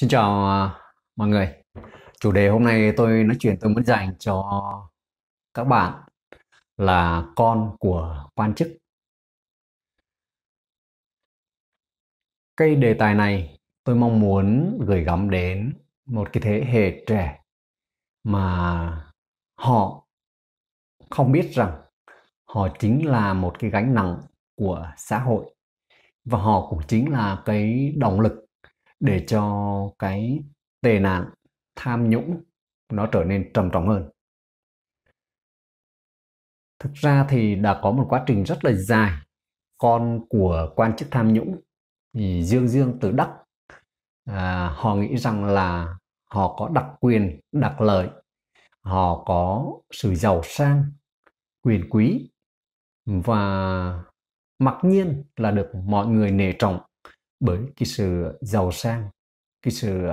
Xin chào mọi người. Chủ đề hôm nay tôi muốn dành cho các bạn là con của quan chức. Cái đề tài này tôi mong muốn gửi gắm đến một cái thế hệ trẻ mà họ không biết rằng họ chính là một cái gánh nặng của xã hội, và họ cũng chính là cái động lực để cho cái tệ nạn tham nhũng nó trở nên trầm trọng hơn. Thực ra thì đã có một quá trình rất là dài, con của quan chức tham nhũng thì dương tự đắc, họ nghĩ rằng là họ có đặc quyền, đặc lợi, họ có sự giàu sang, quyền quý, và mặc nhiên là được mọi người nể trọng bởi cái sự giàu sang, cái sự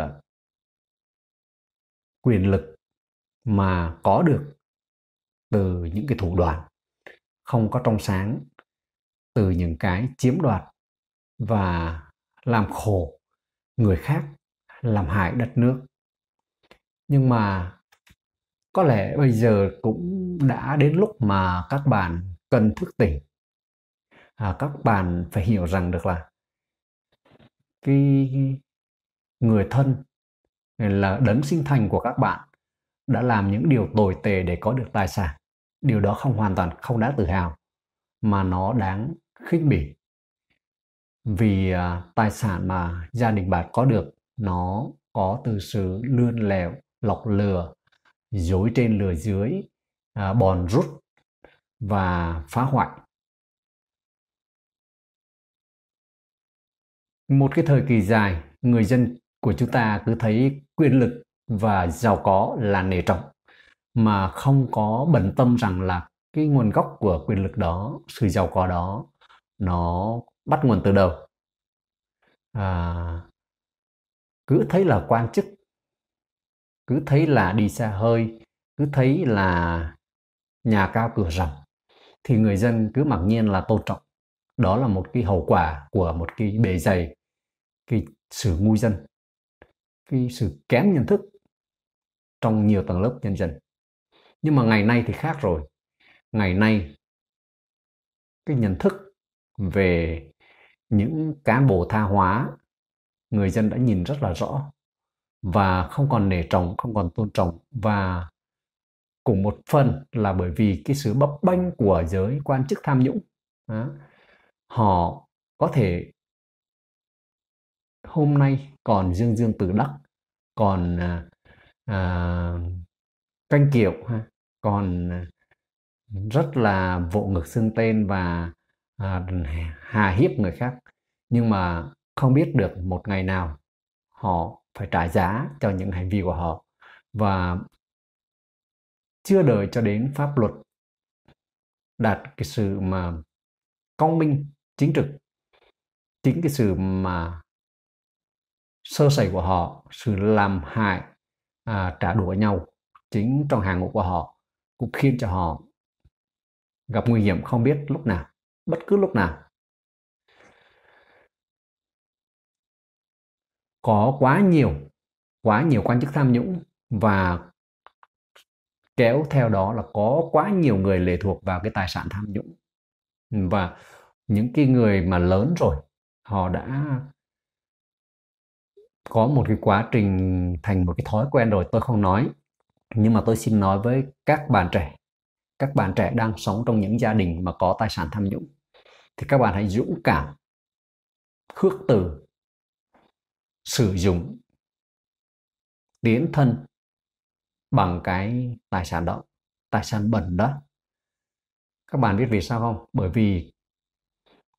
quyền lực mà có được từ những cái thủ đoạn không có trong sáng, từ những cái chiếm đoạt và làm khổ người khác, làm hại đất nước. Nhưng mà có lẽ bây giờ cũng đã đến lúc mà các bạn cần thức tỉnh. Các bạn phải hiểu rằng được là cái người thân là đấng sinh thành của các bạn đã làm những điều tồi tệ để có được tài sản. Điều đó không đáng tự hào, mà nó đáng khinh bỉ. Vì tài sản mà gia đình bạn có được nó có từ sự lươn lẹo, lọc lừa, dối trên lừa dưới, bòn rút và phá hoại. Một cái thời kỳ dài, người dân của chúng ta cứ thấy quyền lực và giàu có là nể trọng, mà không có bận tâm rằng là cái nguồn gốc của quyền lực đó, sự giàu có đó, nó bắt nguồn từ đâu. Cứ thấy là quan chức, cứ thấy là đi xa hơi, cứ thấy là nhà cao cửa rộng, thì người dân cứ mặc nhiên là tôn trọng. Đó là một cái hậu quả của một cái bề dày, cái sự ngu dân, cái sự kém nhận thức trong nhiều tầng lớp nhân dân. Nhưng mà ngày nay thì khác rồi. Ngày nay cái nhận thức về những cán bộ tha hóa, người dân đã nhìn rất là rõ, và không còn nể trọng, không còn tôn trọng. Và cùng một phần là bởi vì cái sự bấp bênh của giới quan chức tham nhũng. Đó. Họ có thể hôm nay còn dương tự đắc, còn canh kiệu, còn rất là vỗ ngực xưng tên và hà hiếp người khác, nhưng mà không biết được một ngày nào họ phải trả giá cho những hành vi của họ. Và chưa đợi cho đến pháp luật đạt cái sự mà công minh, chính trực, chính cái sự mà sơ sẩy của họ, sự làm hại, trả đũa nhau chính trong hàng ngũ của họ cũng khiến cho họ gặp nguy hiểm không biết lúc nào, bất cứ lúc nào. Có quá nhiều quan chức tham nhũng, và kéo theo đó là có quá nhiều người lệ thuộc vào cái tài sản tham nhũng. Và những cái người mà lớn rồi, họ đã có một cái quá trình thành một cái thói quen rồi, tôi không nói. Nhưng mà tôi xin nói với các bạn trẻ, các bạn trẻ đang sống trong những gia đình mà có tài sản tham nhũng, thì các bạn hãy dũng cảm khước từ, sử dụng, tiến thân bằng cái tài sản đó, tài sản bẩn đó. Các bạn biết vì sao không? Bởi vì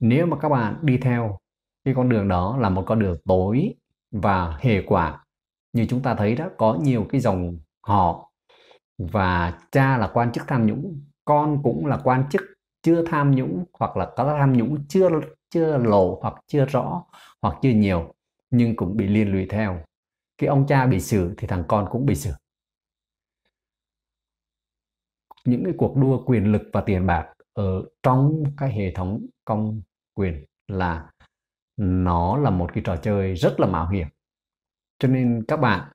nếu mà các bạn đi theo cái con đường đó là một con đường tối và hệ quả. Như chúng ta thấy đó, có nhiều cái dòng họ, và cha là quan chức tham nhũng, con cũng là quan chức chưa tham nhũng, hoặc là có tham nhũng chưa lộ, hoặc chưa rõ, hoặc chưa nhiều, nhưng cũng bị liên lụy theo. Cái ông cha bị xử thì thằng con cũng bị xử. Những cái cuộc đua quyền lực và tiền bạc ở trong cái hệ thống công quyền là nó là một cái trò chơi rất là mạo hiểm, Cho nên các bạn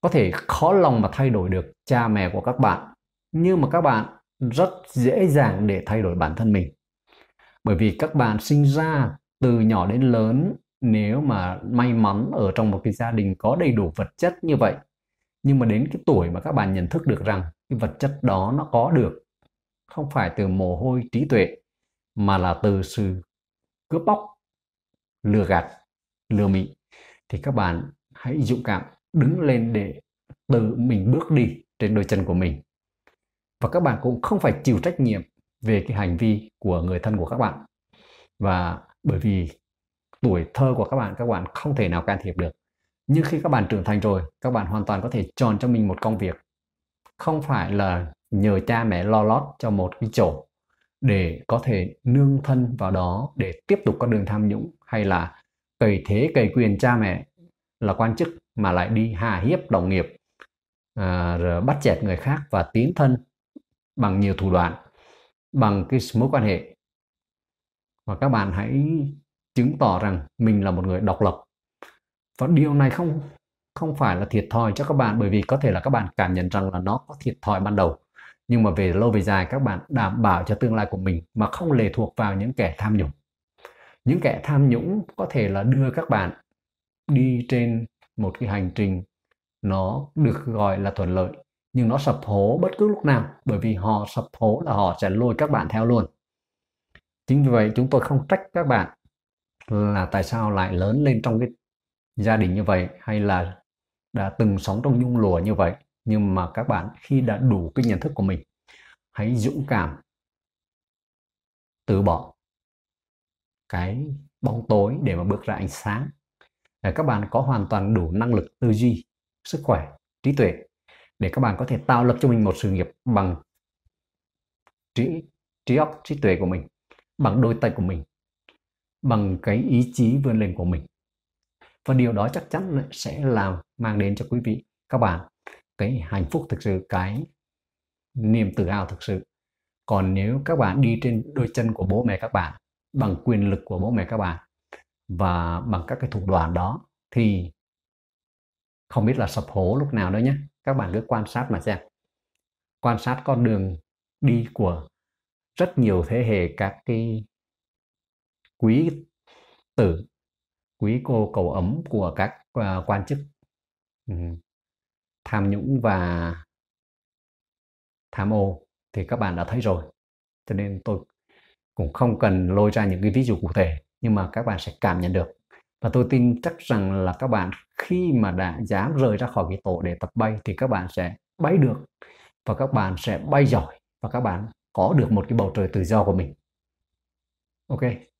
có thể khó lòng mà thay đổi được cha mẹ của các bạn, nhưng mà các bạn rất dễ dàng để thay đổi bản thân mình. Bởi vì các bạn sinh ra từ nhỏ đến lớn, nếu mà may mắn ở trong một cái gia đình có đầy đủ vật chất như vậy, nhưng mà đến cái tuổi mà các bạn nhận thức được rằng cái vật chất đó nó có được không phải từ mồ hôi trí tuệ, mà là từ sự cướp bóc, lừa gạt, lừa mị, thì các bạn hãy dũng cảm đứng lên để tự mình bước đi trên đôi chân của mình. Và các bạn cũng không phải chịu trách nhiệm về cái hành vi của người thân của các bạn. Và bởi vì tuổi thơ của các bạn không thể nào can thiệp được. Nhưng khi các bạn trưởng thành rồi, các bạn hoàn toàn có thể chọn cho mình một công việc. Không phải là nhờ cha mẹ lo lót cho một cái chỗ để có thể nương thân vào đó để tiếp tục con đường tham nhũng, hay là cày thế cày quyền cha mẹ là quan chức mà lại đi hà hiếp đồng nghiệp, rồi bắt chẹt người khác và tiến thân bằng nhiều thủ đoạn, bằng cái mối quan hệ. Và các bạn hãy chứng tỏ rằng mình là một người độc lập. Và điều này không phải là thiệt thòi cho các bạn, bởi vì có thể là các bạn cảm nhận rằng là nó có thiệt thòi ban đầu, nhưng mà về lâu về dài các bạn đảm bảo cho tương lai của mình mà không lệ thuộc vào những kẻ tham nhũng. Những kẻ tham nhũng có thể là đưa các bạn đi trên một cái hành trình nó được gọi là thuận lợi, nhưng nó sập hố bất cứ lúc nào, bởi vì họ sập hố là họ sẽ lôi các bạn theo luôn. Chính vì vậy chúng tôi không trách các bạn là tại sao lại lớn lên trong cái gia đình như vậy, hay là đã từng sống trong nhung lụa như vậy. Nhưng mà các bạn khi đã đủ cái nhận thức của mình, hãy dũng cảm từ bỏ cái bóng tối để mà bước ra ánh sáng. Để các bạn có hoàn toàn đủ năng lực tư duy, sức khỏe, trí tuệ để các bạn có thể tạo lập cho mình một sự nghiệp bằng trí óc, trí tuệ của mình, bằng đôi tay của mình, bằng cái ý chí vươn lên của mình. Và điều đó chắc chắn sẽ mang đến cho quý vị, các bạn cái hạnh phúc thực sự, cái niềm tự hào thực sự. Còn nếu các bạn đi trên đôi chân của bố mẹ các bạn, bằng quyền lực của bố mẹ các bạn và bằng các cái thủ đoạn đó, thì không biết là sập hố lúc nào đó nhé. Các bạn cứ quan sát mà xem, quan sát con đường đi của rất nhiều thế hệ các cái quý tử, quý cô cầu ấm của các quan chức tham nhũng và tham ô, thì các bạn đã thấy rồi. Cho nên tôi cũng không cần lôi ra những cái ví dụ cụ thể, nhưng mà các bạn sẽ cảm nhận được. Và tôi tin chắc rằng là các bạn khi mà đã dám rời ra khỏi cái tổ để tập bay, thì các bạn sẽ bay được, và các bạn sẽ bay giỏi, và các bạn có được một cái bầu trời tự do của mình. Ok.